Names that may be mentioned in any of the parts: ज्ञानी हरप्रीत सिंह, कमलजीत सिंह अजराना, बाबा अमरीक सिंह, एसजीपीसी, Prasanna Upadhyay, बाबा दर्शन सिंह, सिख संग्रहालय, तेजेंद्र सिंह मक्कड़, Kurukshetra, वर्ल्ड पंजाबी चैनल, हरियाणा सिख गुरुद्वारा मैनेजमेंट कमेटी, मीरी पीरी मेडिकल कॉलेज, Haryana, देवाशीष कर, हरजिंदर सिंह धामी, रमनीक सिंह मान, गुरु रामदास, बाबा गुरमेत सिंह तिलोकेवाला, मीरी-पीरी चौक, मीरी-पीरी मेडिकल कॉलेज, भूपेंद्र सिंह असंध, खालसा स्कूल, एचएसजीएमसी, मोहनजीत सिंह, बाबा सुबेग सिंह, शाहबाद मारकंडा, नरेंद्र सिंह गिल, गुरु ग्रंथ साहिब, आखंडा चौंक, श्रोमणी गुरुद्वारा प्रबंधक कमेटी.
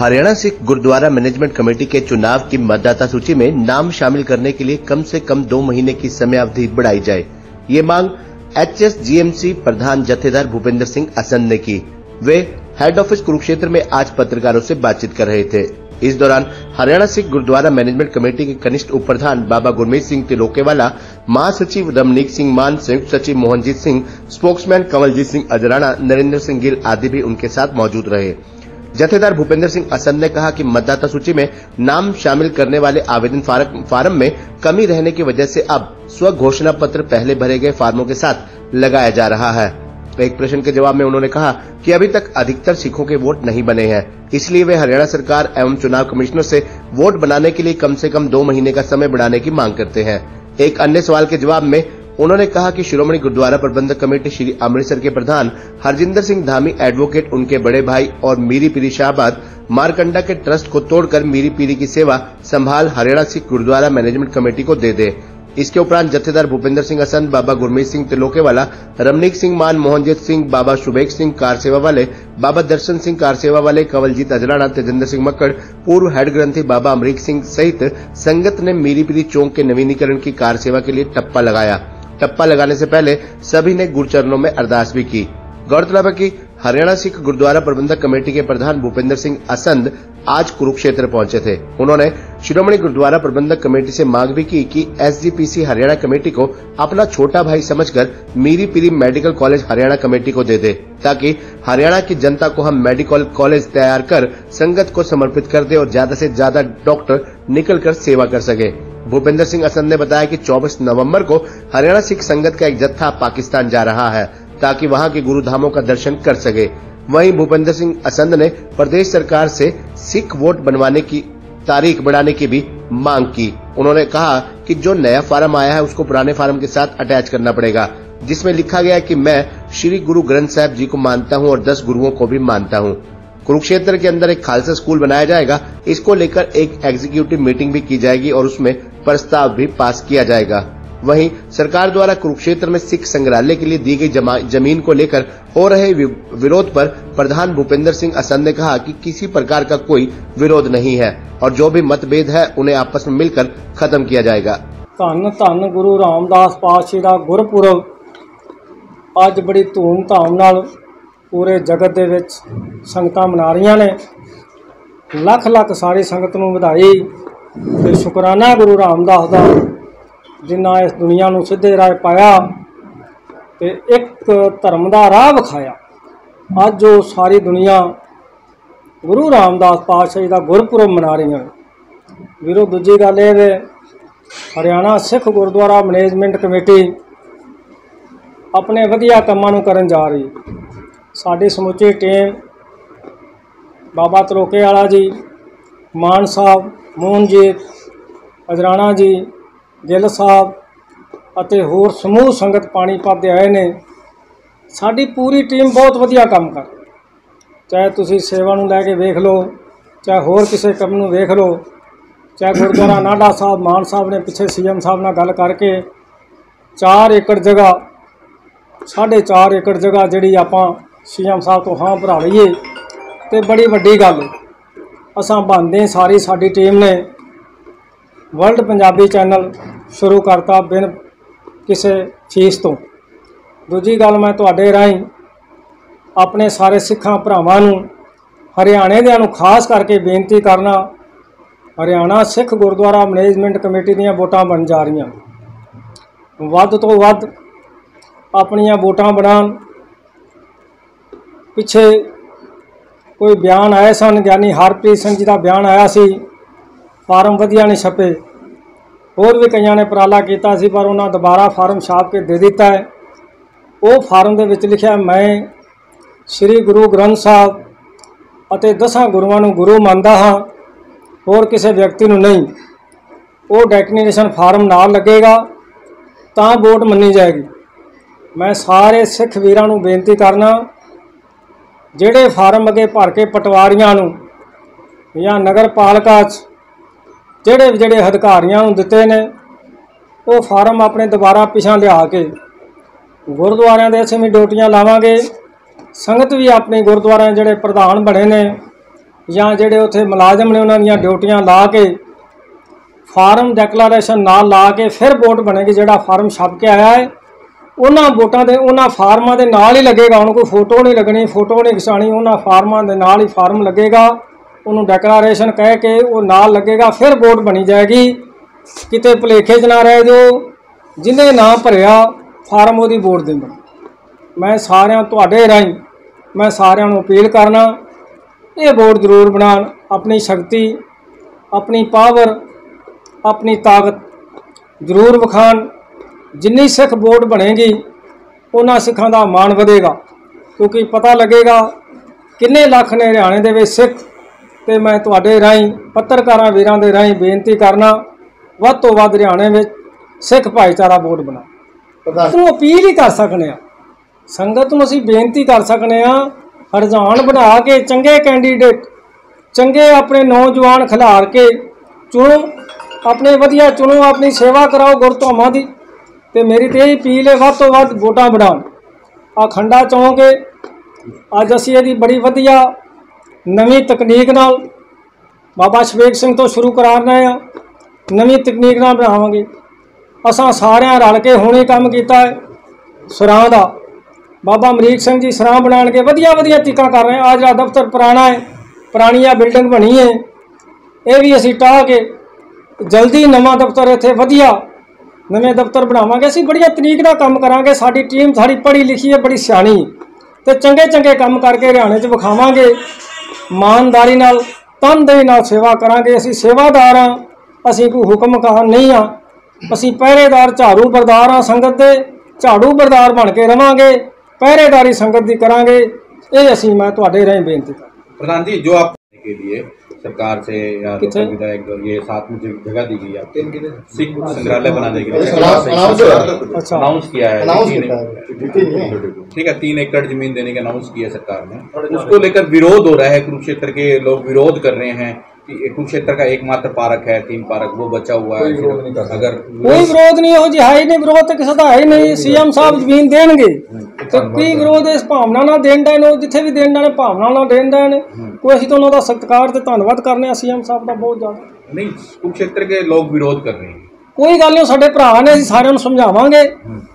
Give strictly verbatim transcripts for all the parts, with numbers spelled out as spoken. हरियाणा सिख गुरुद्वारा मैनेजमेंट कमेटी के चुनाव की मतदाता सूची में नाम शामिल करने के लिए कम से कम दो महीने की समयावधि बढ़ाई जाए, ये मांग एचएसजीएमसी प्रधान जथेदार भूपेंद्र सिंह असंध ने की। वे हेड ऑफिस कुरुक्षेत्र में आज पत्रकारों से बातचीत कर रहे थे। इस दौरान हरियाणा सिख गुरुद्वारा मैनेजमेंट कमेटी के कनिष्ठ उप प्रधान बाबा गुरमेत सिंह तिलोकेवाला, महासचिव रमनीक सिंह मान, संयुक्त सचिव मोहनजीत सिंह, स्पोक्समैन कमलजीत सिंह अजराना, नरेंद्र सिंह गिल आदि भी उनके साथ मौजूद रहे। जथेदार भूपेंद्र सिंह असंध ने कहा कि मतदाता सूची में नाम शामिल करने वाले आवेदन फार्म में कमी रहने की वजह से अब स्व घोषणा पत्र पहले भरे गए फार्मों के साथ लगाया जा रहा है। एक प्रश्न के जवाब में उन्होंने कहा कि अभी तक अधिकतर सिखों के वोट नहीं बने हैं, इसलिए वे हरियाणा सरकार एवं चुनाव कमिश्नर से वोट बनाने के लिए कम से कम दो महीने का समय बढ़ाने की मांग करते हैं। एक अन्य सवाल के जवाब में उन्होंने कहा कि श्रोमणी गुरुद्वारा प्रबंधक कमेटी श्री अमृतसर के प्रधान हरजिंदर सिंह धामी एडवोकेट, उनके बड़े भाई और मीरी-पीरी शाहबाद मारकंडा के ट्रस्ट को तोड़कर मीरी-पीरी की सेवा संभाल हरियाणा सिख गुरुद्वारा मैनेजमेंट कमेटी को दे दे। इसके उपरांत जथेदार भूपेंद्र सिंह असंध, बाबा गुरमीत सिंह तिलोकेवाला, रमनीक सिंह मान, मोहनजीत सिंह, बाबा सुबेग सिंह कार सेवा वाले, बाबा दर्शन सिंह कार सेवा वाले, कवलजीत अजराना, तेजेंद्र सिंह मक्कड़, पूर्व हेड ग्रंथी बाबा अमरीक सिंह सहित संगत ने मीरी-पीरी चौक के नवीनीकरण की कार सेवा के लिए टप्पा लगाया। टप्पा लगाने से पहले सभी ने गुरुचरणों में अरदास भी की। गौरतलब है कि हरियाणा सिख गुरुद्वारा प्रबंधक कमेटी के प्रधान भूपेंद्र सिंह असंध आज कुरुक्षेत्र पहुंचे थे। उन्होंने श्रोमणी गुरुद्वारा प्रबंधक कमेटी से मांग भी की कि एसजीपीसी हरियाणा कमेटी को अपना छोटा भाई समझकर मीरी पीरी मेडिकल कॉलेज Haryana committee को दे दे, ताकि हरियाणा की जनता को हम मेडिकल कॉलेज तैयार कर संगत को समर्पित कर दे और ज्यादा से ज्यादा डॉक्टर निकल कर सेवा कर सके। भूपेंद्र सिंह असंध ने बताया कि चौबीस नवंबर को हरियाणा सिख संगत का एक जत्था पाकिस्तान जा रहा है ताकि वहां के गुरुधामों का दर्शन कर सके। वहीं भूपेंद्र सिंह असंध ने प्रदेश सरकार से सिख वोट बनवाने की तारीख बढ़ाने की भी मांग की। उन्होंने कहा कि जो नया फार्म आया है उसको पुराने फार्म के साथ अटैच करना पड़ेगा, जिसमें लिखा गया है कि मैं श्री गुरु ग्रंथ साहिब जी को मानता हूं और दस गुरुओं को भी मानता हूं। कुरुक्षेत्र के अंदर एक खालसा स्कूल बनाया जाएगा, इसको लेकर एक एग्जीक्यूटिव मीटिंग भी की जाएगी और उसमें प्रस्ताव भी पास किया जाएगा। वहीं सरकार द्वारा कुरुक्षेत्र में सिख संग्रहालय के लिए दी गई जमीन को लेकर हो रहे विरोध पर प्रधान भूपेंद्र सिंह असंध ने कहा कि किसी प्रकार का कोई विरोध नहीं है और जो भी मतभेद है उन्हें आपस में मिलकर खत्म किया जाएगा। धन धन गुरु रामदास पातशाह दा गुरपुरब आज बड़ी धूमधाम नाल पूरे जगत दे विच संगतां मना रहीआं ने। लख लख सारी संगत नूं वधाई ते शुकराना गुरु रामदास दा जिन्ना इस दुनिया नूं सीधे राह पाया ते एक धर्म दा राह विखाया। अज जो सारी दुनिया गुरु रामदास पातशाह दा गुरपुरब मना रही है। वीरो दूजी गल इह वे हरियाणा सिख गुरुद्वारा मैनेजमेंट कमेटी अपने वधिया कामां नूं करन जा रही। साडी समुची टीम बाबा तिलोकेवाला जी, मान साहब, मोहनजीत, अजराणा जी, गिल साहब अते होर समूह संगत पानीपत दे आए ने। साडी पूरी टीम बहुत वधिया काम कर, चाहे तुसी सेवा नूं लैके वेख लो, चाहे होर किसी काम नूं वेख लो, चाहे गुरुद्वारा नाडा साहब मान साहब ने पिछे सीएम साहब नाल गल करके चार एकड़ जगह साढ़े चार एकड़ जगह जिहड़ी आपां सीएम साहब तो हाँ भरा लीए तो बड़ी वड्डी गल। असां बनदे सारी साडी टीम ने वर्ल्ड पंजाबी चैनल शुरू करता बिन किसी फीस तो। दूजी गल मैं तुहाडे राहीं अपने सारे सिखां भरावां नूं हरियाणे देयां नूं खास करके बेनती करना, हरियाणा सिख गुरुद्वारा मैनेजमेंट कमेटी दीयां वोटां बन जा रहीआं, वध तो वध अपणीआं वोटां बनाउण। पिछे कोई बयान आए सन, ज्ञानी हरप्रीत सिंह जी का बयान आया सी, फार्म वधिया नहीं छपे। होर भी कईयां ने उपराला कीता सी पर उन्हां दोबारा फार्म छाप के दे दिता है। वो फार्म दे विच लिखिया मैं श्री गुरु ग्रंथ साहब अते दसां गुरुआं नूं गुरु मानदा हां, होर किसी व्यक्ति नूं नहीं। वो डेक्लेरेशन फार्म नाल लगेगा तां वोट मन्नी जाएगी। मैं सारे सिख वीरां नूं बेनती करना ਜਿਹੜੇ फार्म अगे भर के पटवारियां नूं या नगर पालिका ਜਿਹੜੇ ਜਿਹੜੇ अधिकारियों ਨੂੰ ਦਿੱਤੇ ਨੇ ਉਹ फार्म अपने दोबारा पिछा लिया के ਗੁਰਦੁਆਰਿਆਂ ਦੇ ਅਸੀਂ ਵੀ ਡਿਊਟੀਆਂ ਲਾਵਾਂਗੇ। ਸੰਗਤ भी अपने ਗੁਰਦੁਆਰਿਆਂ ਜਿਹੜੇ ਪ੍ਰਧਾਨ ਬਣੇ ਨੇ ਜਾਂ ਜਿਹੜੇ ਉੱਥੇ ਮੁਲਾਜ਼ਮ ਨੇ ਉਹਨਾਂ ਦੀਆਂ ਡਿਊਟੀਆਂ ਲਾ ਕੇ फार्म डेक्लारेशन ना ला के फिर वोट बनेगी। जोड़ा फार्म छप के आया है उन्होंने वोटा के उन्होंने फार्मा के नाल ही लगेगा, उन्होंने कोई फोटो नहीं लगनी, फोटो नहीं खिसानी, उन्होंने फार्मा के नाल ही फार्म लगेगा, उन्होंने डेक्लारेशन कह के वो नाल लगेगा, फिर वोट बनी जाएगी। कितने भुलेखे च ना रह जो, जिन्हें ना भरिया फार्म वो वोट देना। मैं सारे तुहाडे राहीं मैं सारिआं नूं अपील करना, ये वोट जरूर बनाण, अपनी शक्ति अपनी पावर अपनी ताकत जरूर विखान। जिन्नी सिख वोट बनेगी उन्होंने सिखों का मान बढ़ेगा, क्योंकि पता लगेगा किन्ने लख ने हरियाणे दे विच सिख। तो मैं तुहाडे राहीं पत्रकारां वीरां दे राहीं बेनती करना, वध तों वध हरियाणे में सिख भाईचारा वोट बना। तो अपील ही कर सकते हैं संगत नूं, असीं बेनती कर सकते हैं रुझान बना के चंगे कैंडीडेट चंगे अपने नौजवान खिलार के चुनो, अपने वधिया चुनो, अपनी सेवा कराओ गुरधामां दी। ते मेरी तो यही अपील है वध तों वध वोटां बनाओ। आखंडा चौंक है अज असीं इहदी बड़ी वधिया नवीं तकनीक नाल बाबा सुबेग सिंह तो शुरू करा रहे हैं, नवीं तकनीक नाल बनावांगे। असां सारिआं रल के हुणे काम कीता है सरां दा, बाबा अमरीक सिंह जी सरां बनाण के वधिया वधिया टीका कर रहे हैं। आज दा दफ्तर पुराना है, पुरानी आ बिल्डिंग बनी है, ये भी असीं टाह के जल्दी नवा दफ्तर इत्थे वधिया नवे दफ्तर बनावांगे। असीं बड़िया तरीक दा काम करांगे, साडी टीम साडी पढ़ी लिखी है बड़ी सियाणी, ते चंगे चंगे काम करके हरियाणे च विखावांगे। ईमानदारी नाल तनदेही नाल सेवा करांगे। असीं सेवादार हां, असीं कोई हुक्मकार नहीं हां, असीं पहरेदार झाड़ू बरदार हां, संगत दे झाड़ू बरदार बन के रवांगे, पहरेदारी संगत दी करांगे। ये असीं मैं तुहाडे राहीं बेनती करदा। प्रधान जी जो आप के लिए सरकार से या विधायक ये साथ में जगह दी गई है सिख संग्रहालय बनाने के लिए अनाउंस किया है, ठीक है, तीन एकड़ जमीन देने का अनाउंस किया सरकार ने, उसको लेकर विरोध हो रहा है। कुरुक्षेत्र के लोग विरोध कर रहे हैं कि कुरुक्षेत्र का एकमात्र पार्क है, तीन पार्क वो बचा हुआ है। अगर कोई विरोध नहीं हो जी, है ही नहीं विरोध, तो किसी का है ही नहीं। सीएम साहब जमीन देंगे तो कोई विरोध इस भावना ना देन देन जिथे भी देन देन भावना ना देन देन कोई। असीं तो उन्हों का सत्कार तो धन्नवाद करने सीएम साहब का बहुत ज़्यादा। नहीं कुरुक्षेत्र के लोग विरोध कर रहे हैं, कोई गल नहीं, साडे भरा ने असीं सारिआं नूं समझावांगे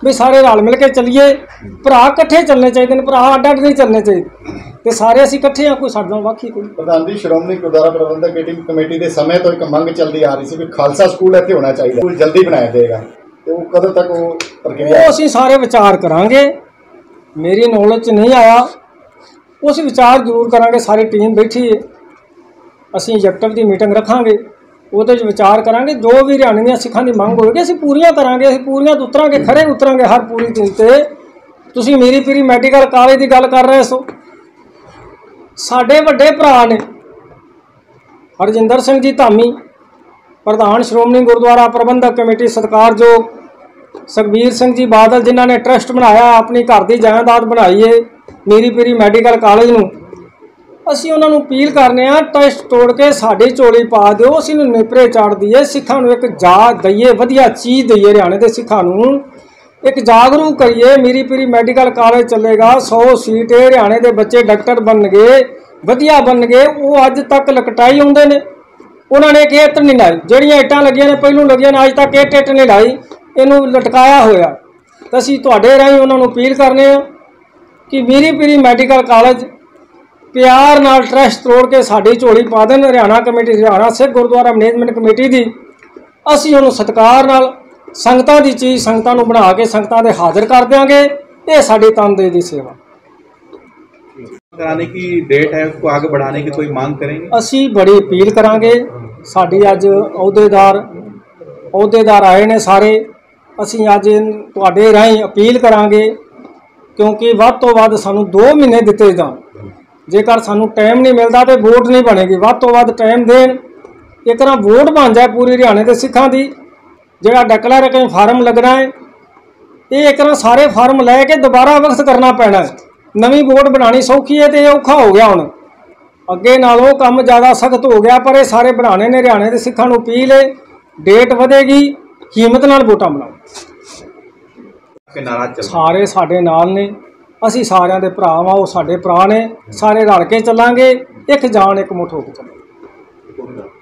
भी सारे रल मिल के चलीए, भरा इकट्ठे चलने चाहिए, भरा अड्ड अड्ड नहीं चलने चाहिए, तो सारे असीं इकट्ठे हाँ, कोई साडे बाकी कोई। प्रधान जी श्रोमणी गुरुद्वारा प्रबंधक कमेटी के समय तो एक मंग चलती आ रही है खालसा स्कूल इत्थे होना चाहिए, जल्दी बनाया जाएगा, तो कदों तक वो प्रक्रिया असीं सारे विचार करांगे। मेरी नॉलेज नहीं आया, उस विचार जरूर करांगे, सारी टीम बैठी है, असीं एक्टिव की मीटिंग रखांगे, ਉਹਦੇ ਵਿੱਚ ਵਿਚਾਰ ਕਰਾਂਗੇ। ਜੋ ਵੀ ਹਰਿਆਣੇ ਦੀਆਂ ਸਿੱਖਾਂ ਦੀ ਮੰਗ ਹੋਵੇਗੀ ਅਸੀਂ ਪੂਰੀਆਂ ਕਰਾਂਗੇ, ਅਸੀਂ ਪੂਰੀਆਂ ਉਤਰਾਂਗੇ, ਖੜੇ ਉਤਰਾਂਗੇ ਹਰ ਪੂਰੀ ਦਿਨ ਤੇ। ਤੁਸੀਂ मीरी पीरी मेडिकल कॉलेज की गल कर रहे सो, साडे ਵੱਡੇ ਭਰਾ ਨੇ हरजिंदर सिंह जी धामी प्रधान श्रोमणी गुरुद्वारा प्रबंधक कमेटी सत्कारयोग, सुखबीर सिंह जी बादल जिन्हां ने ट्रस्ट बनाया अपनी घर की जायदाद बनाई है मीरी पीरी मैडिकल कॉलेज में। ਅਸੀਂ ਉਹਨਾਂ ਨੂੰ ਅਪੀਲ ਕਰਨੇ ਆ ਟੈਸਟ ਤੋੜ ਕੇ ਸਾਡੀ ਝੋਲੀ ਪਾ ਦਿਓ, ਅਸੀਂ ਨੂੰ ਨਿਪਰੇ ਚਾੜ ਦਈਏ, ਸਿੱਖਾਂ ਨੂੰ ਇੱਕ ਜਾਗ ਦਈਏ, ਵਧੀਆ ਚੀਜ਼ ਦਈਏ, ਹਰਿਆਣੇ ਦੇ ਸਿੱਖਾਂ ਨੂੰ ਇੱਕ ਜਾਗਰੂਕ ਕਰੀਏ। मीरी पीरी ਮੈਡੀਕਲ ਕਾਲਜ ਚੱਲੇਗਾ, सौ ਸੀਟ ਹੈ, ਹਰਿਆਣੇ ਦੇ ਬੱਚੇ ਡਾਕਟਰ ਬਣਨਗੇ, ਵਧੀਆ ਬਣਨਗੇ। ਉਹ ਅੱਜ ਤੱਕ ਲਕਟਾਈ ਆਉਂਦੇ ਨੇ, ਉਹਨਾਂ ਨੇ ਇੱਕ ਇੱਟ ਨਹੀਂ ਲਾਈ, ਜਿਹੜੀਆਂ ਇੱਟਾਂ ਲੱਗੀਆਂ ਨੇ ਪਹਿਲੋਂ ਲੱਗੀਆਂ ਨੇ, ਅੱਜ ਤੱਕ ਇੱਟ ਇੱਟ ਨਹੀਂ ਲਾਈ, ਇਹਨੂੰ ਲਟਕਾਇਆ ਹੋਇਆ। ਤਾਂ ਅਸੀਂ ਤੁਹਾਡੇ ਰਾਹੀਂ ਉਹਨਾਂ ਨੂੰ ਅਪੀਲ ਕਰਨੇ ਆ ਕਿ मीरी पीरी ਮੈਡੀਕल ਕਾਲਜ प्यार नाल ट्रस्ट तोड़ के साड़ी झोली पा देन। Haryana committee हरियाणा सिख गुरुद्वारा मैनेजमेंट कमेटी दी असीं उहनूं सत्कार नाल संगतां दी चीज़ संगतां नूं बना के संगतां दे हाज़र कर देंगे। ये साडी तनदेही दी सेवा कराने की डेट है, उसको आगे बढ़ाने की कोई मांग करेंगे, असीं बड़ी अपील करांगे। साडी अज अहुदेदार अहुदेदार आए ने सारे, असीं अज तुहाडे राहीं अपील करांगे क्योंकि वध तों वध सानूं दो महीने दिते जाण। जेकर सानू टाइम नहीं मिलता तो वोट नहीं बनेगी, वध तो वध टाइम देन, एक तरह वोट बन जाए पूरी हरियाणे के सिखा की। जोड़ा डेक्लारेशन फार्म लगना है ये एक तरह सारे फार्म लैके दोबारा वक्त करना पैना है, नवी वोट बनानी सौखी है तो औखा हो गया। हुण अगे नालों काम ज़्यादा सख्त हो गया, पर सारे बनाने ने हरियाणे के सिखा नूं अपील है। डेट वधेगी, कीमत नाल वोटां बनाओ। सारे साडे नाल ने, असीं सारिआं दे भरा वां, साडे भरा ने, सारे रल के चलांगे। एक जान एक मुठ होकर चलो।